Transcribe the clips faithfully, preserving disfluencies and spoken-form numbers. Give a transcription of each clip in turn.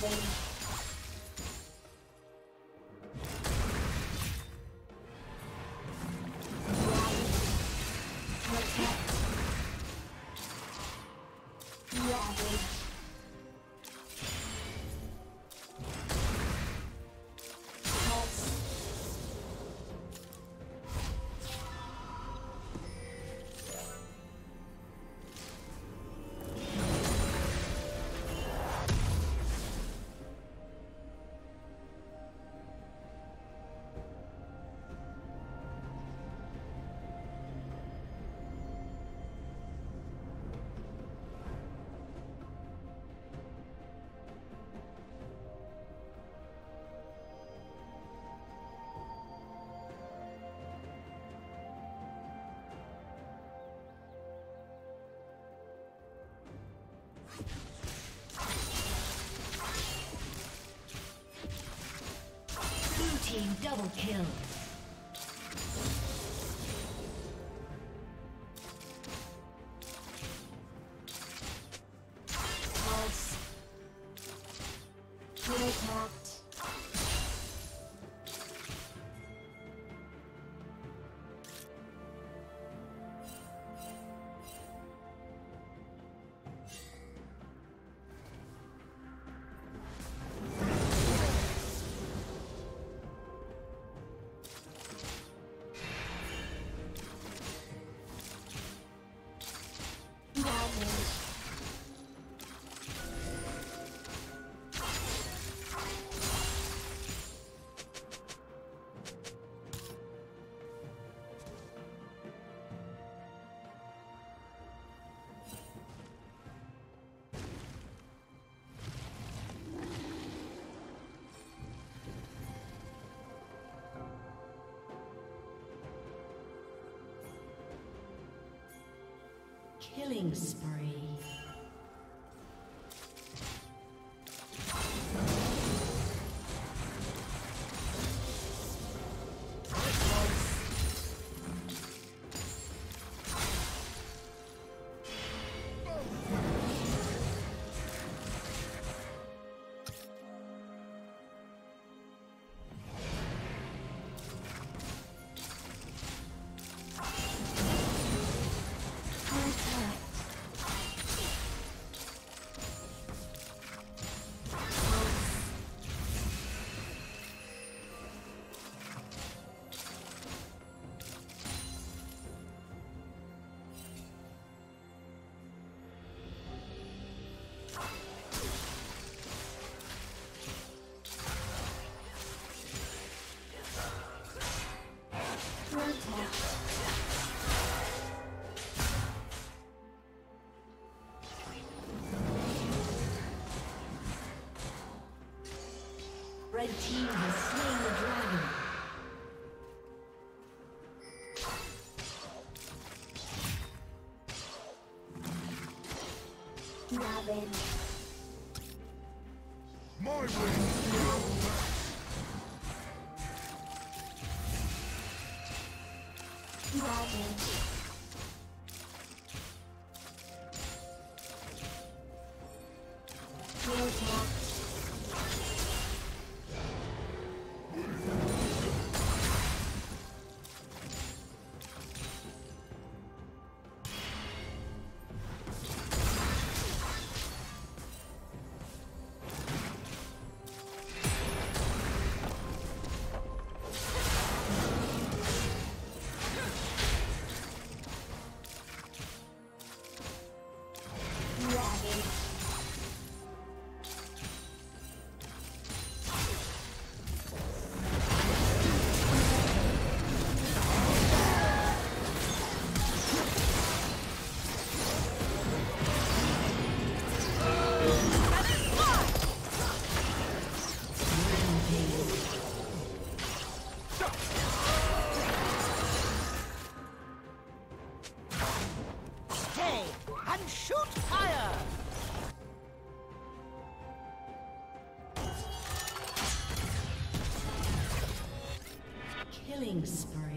Thank you. Double kill. Killing spree. Red team has slain the dragon. Robin. My wings. Robin. Killing spree.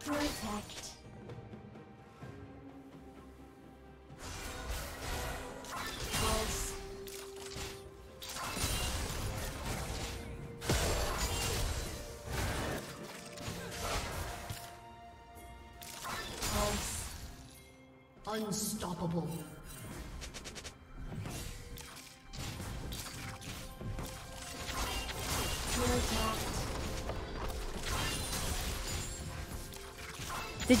Protect. Pulse. Pulse. Unstoppable. Protect. Did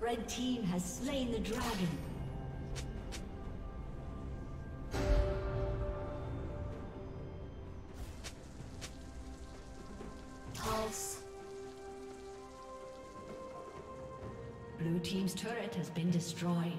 Red team has slain the dragon. Pulse. Blue team's turret has been destroyed.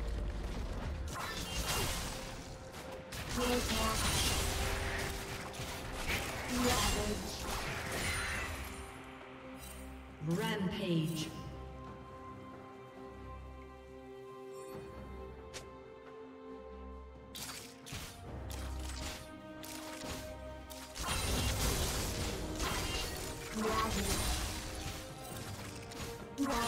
Ravage. Rampage. Ravage.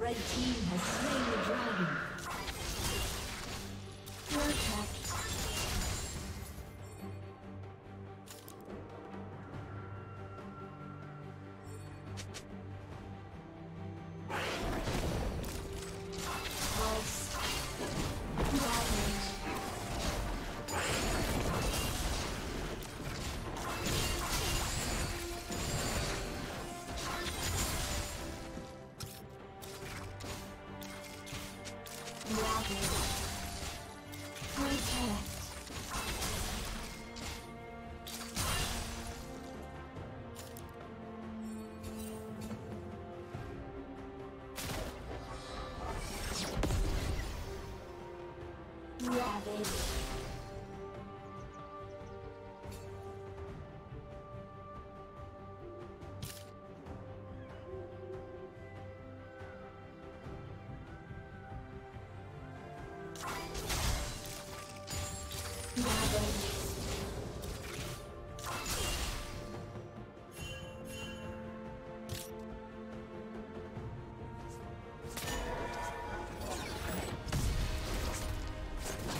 Red team has slain the dragon.